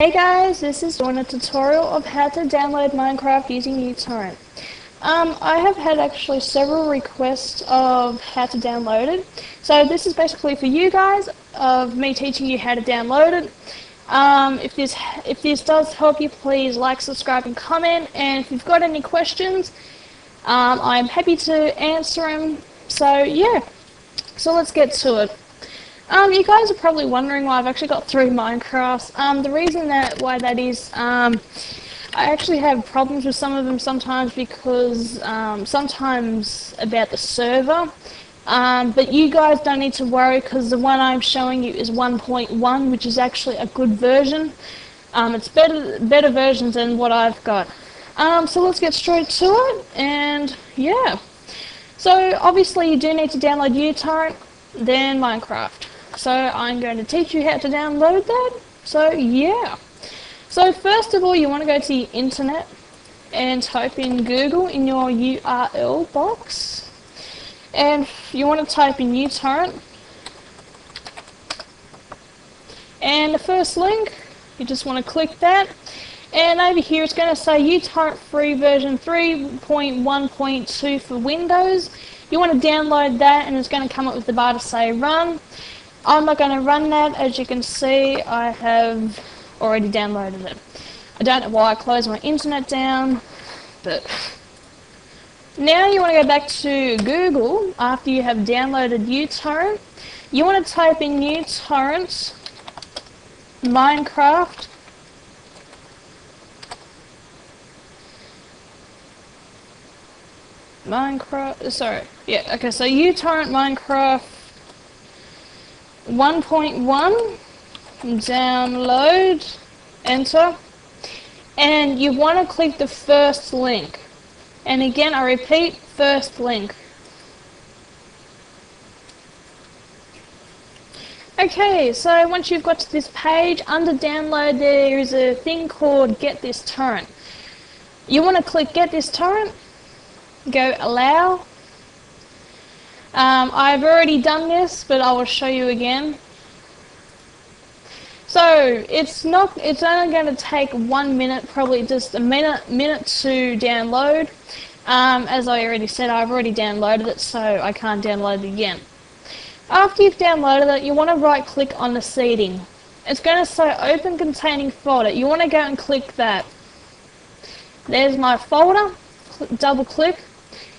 Hey guys, this is doing a tutorial of how to download Minecraft using µTorrent. I have had actually several requests of how to download it. So this is basically for you guys, of me teaching you how to download it. If this does help you, please like, subscribe and comment. And if you've got any questions, I'm happy to answer them. So yeah, so let's get to it. You guys are probably wondering why I've actually got 3 Minecrafts. The reason why that is, I actually have problems with some of them sometimes because sometimes about the server. But you guys don't need to worry because the one I'm showing you is 1.1, which is actually a good version. It's better versions than what I've got. So let's get straight to it, and yeah. So obviously you do need to download µTorrent, then Minecraft. So I'm going to teach you how to download that. So yeah. So first of all, you want to go to the internet and type in Google in your URL box, and you want to type in µTorrent. And the first link, you just want to click that, and over here it's going to say µTorrent free version 3.1.2 for Windows. You want to download that, and it's going to come up with the bar to say run. I'm not going to run that. As you can see, I have already downloaded it. I don't know why I closed my internet down, but now you want to go back to Google after you have downloaded µTorrent. You want to type in µTorrent Minecraft, so µTorrent Minecraft 1.1, download, enter, and you want to click the first link. And again, I repeat, first link. Okay, so once you've got to this page, under download there is a thing called get this torrent. You want to click get this torrent, go allow. I've already done this, but I will show you again. So it's only going to take 1 minute, probably just a minute to download. As I already said, I've already downloaded it, so I can't download it again. After you've downloaded it, you want to right click on the seeding. It's going to say open containing folder. You want to go and click that. There's my folder, double click,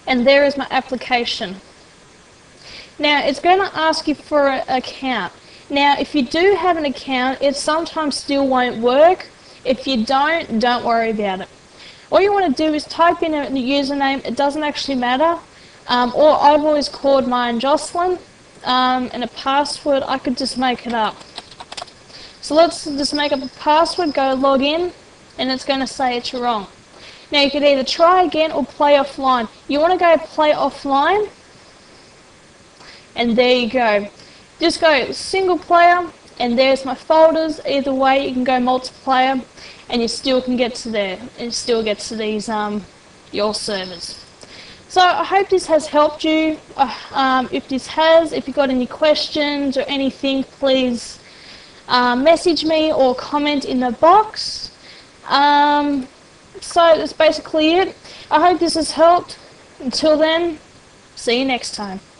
and there is my application. Now it's going to ask you for an account. Now if you do have an account, it sometimes still won't work. If you don't worry about it. All you want to do is type in a username. It doesn't actually matter. Or I've always called mine Jocelyn, and a password, I could just make it up. So let's just make up a password, go log in, and it's going to say it's wrong. Now you could either try again or play offline. You want to go play offline, and there you go. Just go single player, and there's my folders. Either way, you can go multiplayer, and you still can get to there, and still get to these your servers. So I hope this has helped you. If you've got any questions or anything, please message me or comment in the box. So that's basically it. I hope this has helped. Until then, see you next time.